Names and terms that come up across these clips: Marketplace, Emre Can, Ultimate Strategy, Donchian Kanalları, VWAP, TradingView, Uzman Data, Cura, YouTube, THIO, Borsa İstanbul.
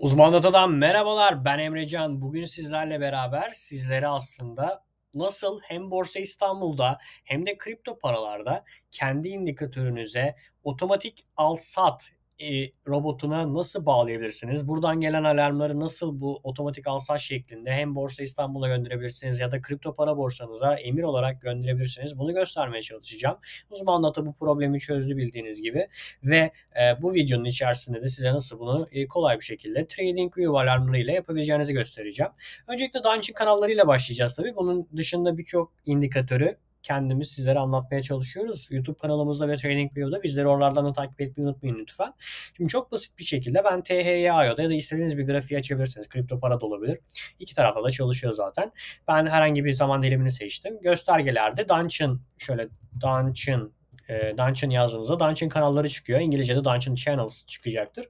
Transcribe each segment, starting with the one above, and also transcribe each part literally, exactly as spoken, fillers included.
Uzman Data'dan merhabalar, ben Emre Can. Bugün sizlerle beraber sizlere aslında nasıl hem Borsa İstanbul'da hem de kripto paralarda kendi indikatörünüze otomatik al-sat robotuna nasıl bağlayabilirsiniz? Buradan gelen alarmları nasıl bu otomatik al-sat şeklinde hem Borsa İstanbul'a gönderebilirsiniz ya da kripto para borsanıza emir olarak gönderebilirsiniz. Bunu göstermeye çalışacağım. Uzman Data bu problemi çözdü bildiğiniz gibi ve e, bu videonun içerisinde de size nasıl bunu e, kolay bir şekilde TradingView alarmlarıyla yapabileceğinizi göstereceğim. Öncelikle Donchian kanallarıyla başlayacağız tabii. Bunun dışında birçok indikatörü kendimiz sizlere anlatmaya çalışıyoruz. YouTube kanalımızda ve TradingView'da bizleri oralardan da takip etmeyi unutmayın lütfen. Şimdi çok basit bir şekilde ben T H I O'da ya da istediğiniz bir grafiği açabilirsiniz. Kripto para da olabilir. İki tarafta da çalışıyor zaten. Ben herhangi bir zaman dilimini seçtim. Göstergelerde Donchian, şöyle Donchian E, Donchian yazdığınızda Donchian kanalları çıkıyor. İngilizce'de Donchian Channels çıkacaktır.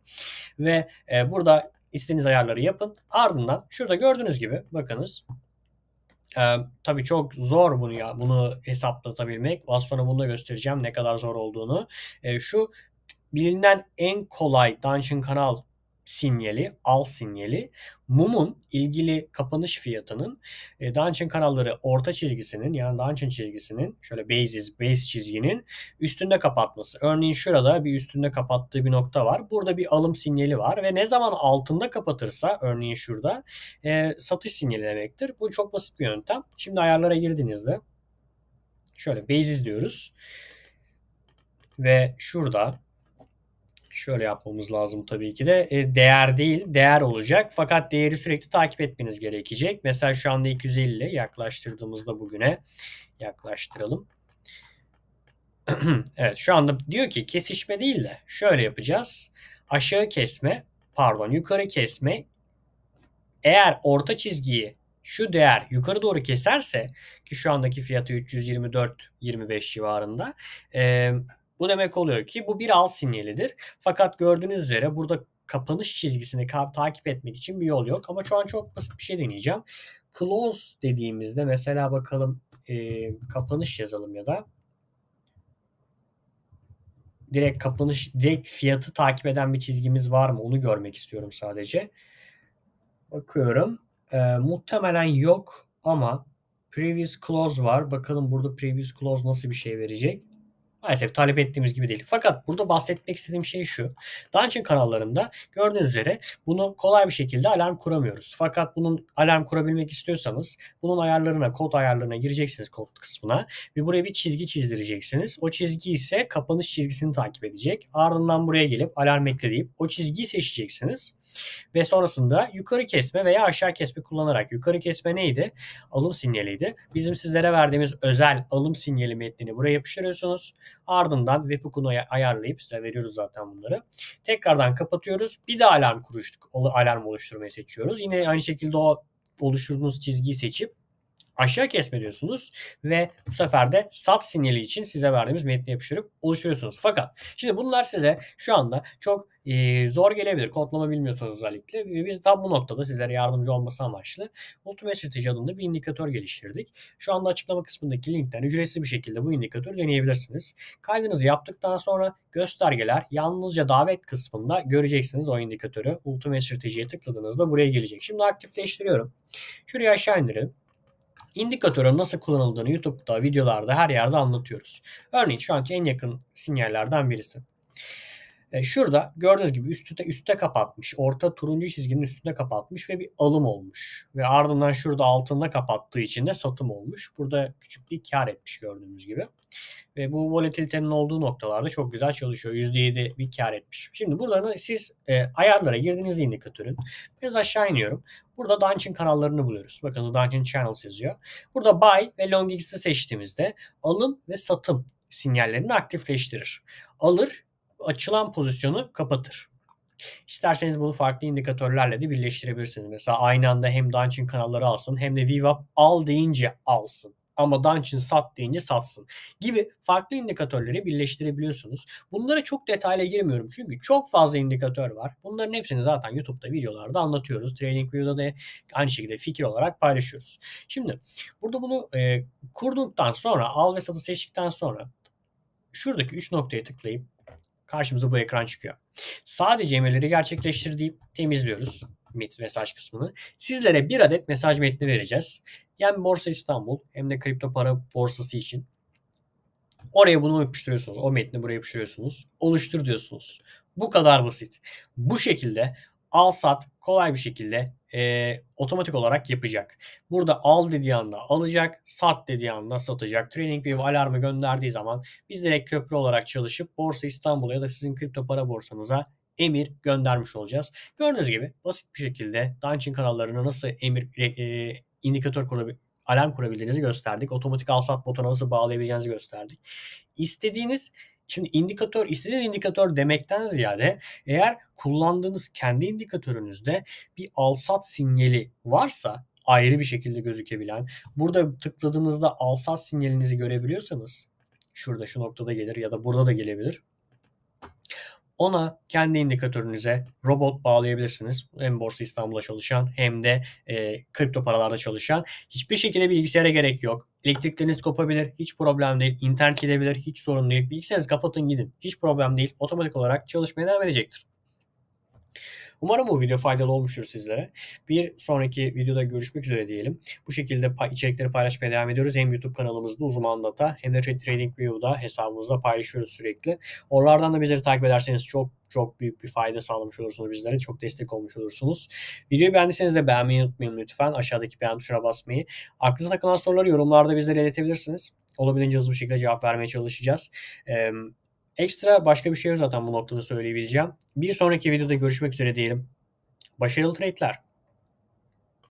Ve e, burada istediğiniz ayarları yapın. Ardından şurada gördüğünüz gibi bakınız. Ee, tabii çok zor bunu ya bunu hesaplatabilmek. Az sonra bunu da göstereceğim ne kadar zor olduğunu. Ee, şu bilinen en kolay Donchian kanal sinyali, al sinyali, mumun ilgili kapanış fiyatının e, Donchian kanalları orta çizgisinin, yani Donchian çizgisinin, şöyle basis, base çizginin üstünde kapatması. Örneğin şurada bir üstünde kapattığı bir nokta var. Burada bir alım sinyali var ve ne zaman altında kapatırsa, örneğin şurada, e, satış sinyali demektir. Bu çok basit bir yöntem. Şimdi ayarlara girdiğinizde şöyle basis diyoruz ve şurada şöyle yapmamız lazım tabii ki de. E, değer değil, değer olacak. Fakat değeri sürekli takip etmeniz gerekecek. Mesela şu anda iki yüz elli yaklaştırdığımızda bugüne yaklaştıralım. Evet, şu anda diyor ki kesişme değil de şöyle yapacağız. Aşağı kesme, pardon yukarı kesme. Eğer orta çizgiyi şu değer yukarı doğru keserse, ki şu andaki fiyatı üç yüz yirmi dört yirmi beş civarında, eee bu demek oluyor ki bu bir al sinyalidir. Fakat gördüğünüz üzere burada kapanış çizgisini takip etmek için bir yol yok. Ama şu an çok basit bir şey deneyeceğim. Close dediğimizde mesela bakalım, e, kapanış yazalım ya da direkt kapanış, direkt fiyatı takip eden bir çizgimiz var mı? Onu görmek istiyorum sadece. Bakıyorum. E, muhtemelen yok ama previous close var. Bakalım burada previous close nasıl bir şey verecek? Maalesef talep ettiğimiz gibi değil. Fakat burada bahsetmek istediğim şey şu. Donchian kanallarında gördüğünüz üzere bunu kolay bir şekilde alarm kuramıyoruz. Fakat bunun alarm kurabilmek istiyorsanız bunun ayarlarına, kod ayarlarına gireceksiniz, kod kısmına ve buraya bir çizgi çizdireceksiniz. O çizgi ise kapanış çizgisini takip edecek. Ardından buraya gelip alarm ekle deyip o çizgiyi seçeceksiniz. Ve sonrasında yukarı kesme veya aşağı kesme kullanarak, yukarı kesme neydi? Alım sinyaliydi. Bizim sizlere verdiğimiz özel alım sinyali metnini buraya yapıştırıyorsunuz. Ardından V W A P'unu ayarlayıp size veriyoruz zaten bunları. Tekrardan kapatıyoruz. Bir de alarm kuruştuk, alarm oluşturmayı seçiyoruz. Yine aynı şekilde o oluşturduğunuz çizgiyi seçip aşağı kesme diyorsunuz ve bu sefer de sat sinyali için size verdiğimiz metni yapıştırıp oluşturuyorsunuz. Fakat şimdi bunlar size şu anda çok e, zor gelebilir. Kodlama bilmiyorsanız özellikle. Ve biz tam bu noktada sizlere yardımcı olması amaçlı Ultimate Strategy adında bir indikatör geliştirdik. Şu anda açıklama kısmındaki linkten ücretsiz bir şekilde bu indikatörü deneyebilirsiniz. Kaydınızı yaptıktan sonra göstergeler yalnızca davet kısmında göreceksiniz o indikatörü. Ultimate Strategy'ye tıkladığınızda buraya gelecek. Şimdi aktifleştiriyorum. Şuraya aşağı indirelim. İndikatörün nasıl kullanıldığını YouTube'da, videolarda, her yerde anlatıyoruz. Örneğin şu anki en yakın sinyallerden birisi. Şurada gördüğünüz gibi üstte üstte kapatmış. Orta turuncu çizginin üstünde kapatmış ve bir alım olmuş. Ve ardından şurada altında kapattığı için de satım olmuş. Burada küçük bir kar etmiş gördüğünüz gibi. Ve bu volatilitenin olduğu noktalarda çok güzel çalışıyor. yüzde yedi bir kar etmiş. Şimdi burada siz e, ayarlara girdiğinizde indikatörün biraz aşağı iniyorum. Burada Donchian kanallarını buluyoruz. Bakın Donchian Channels yazıyor. Burada buy ve long x'i seçtiğimizde alım ve satım sinyallerini aktifleştirir. Alır, açılan pozisyonu kapatır. İsterseniz bunu farklı indikatörlerle de birleştirebilirsiniz. Mesela aynı anda hem Donchian kanalları alsın hem de V W A P al deyince alsın. Ama Donchian sat deyince satsın gibi farklı indikatörleri birleştirebiliyorsunuz. Bunlara çok detayla girmiyorum çünkü çok fazla indikatör var. Bunların hepsini zaten YouTube'da videolarda anlatıyoruz. TradingView'da da aynı şekilde fikir olarak paylaşıyoruz. Şimdi burada bunu e, kurduktan sonra, al ve satı seçtikten sonra şuradaki üç noktaya tıklayıp Karşımıza bu ekran çıkıyor. Sadece emirleri gerçekleştir deyip temizliyoruz mesaj kısmını. Sizlere bir adet mesaj metni vereceğiz. Yani Borsa İstanbul hem de kripto para borsası için. Oraya bunu yapıştırıyorsunuz. O metni buraya yapıştırıyorsunuz. Oluştur diyorsunuz. Bu kadar basit. Bu şekilde al sat kolay bir şekilde e, otomatik olarak yapacak. Burada al dediği anda alacak, sat dediği anda satacak. TradingView alarmı gönderdiği zaman biz direkt köprü olarak çalışıp Borsa İstanbul'a ya da sizin kripto para borsanıza emir göndermiş olacağız. Gördüğünüz gibi basit bir şekilde Donchian kanallarına nasıl emir e, indikatör kurabilirsiniz, alarm kurabildiğinizi gösterdik. Otomatik al-sat botona nasıl bağlayabileceğinizi gösterdik. İstediğiniz, şimdi indikatör, istediğiniz indikatör demekten ziyade eğer kullandığınız kendi indikatörünüzde bir al-sat sinyali varsa ayrı bir şekilde gözükebilen, burada tıkladığınızda al-sat sinyalinizi görebiliyorsanız, şurada şu noktada gelir ya da burada da gelebilir. Ona kendi indikatörünüze robot bağlayabilirsiniz. Hem Borsa İstanbul'da çalışan hem de e, kripto paralarda çalışan. Hiçbir şekilde bilgisayara gerek yok. Elektrikleriniz kopabilir. Hiç problem değil. İnternet gidebilir. Hiç sorun değil. Bilgisayarınızı kapatın gidin. Hiç problem değil. Otomatik olarak çalışmaya devam edecektir. Umarım bu video faydalı olmuştur sizlere. Bir sonraki videoda görüşmek üzere diyelim. Bu şekilde içerikleri paylaşmaya devam ediyoruz. Hem YouTube kanalımızda Uzman Data hem de TradingView'da hesabımızda paylaşıyoruz sürekli. Oralardan da bizleri takip ederseniz çok çok büyük bir fayda sağlamış olursunuz bizlere. Çok destek olmuş olursunuz. Videoyu beğendiyseniz de beğenmeyi unutmayın lütfen. Aşağıdaki beğen tuşuna basmayı. Aklınıza takılan soruları yorumlarda bizlere iletebilirsiniz. Olabildiğince hızlı bir şekilde cevap vermeye çalışacağız. Ee, Ekstra başka bir şey yok zaten bu noktada söyleyebileceğim. Bir sonraki videoda görüşmek üzere diyelim. Başarılı trade'ler.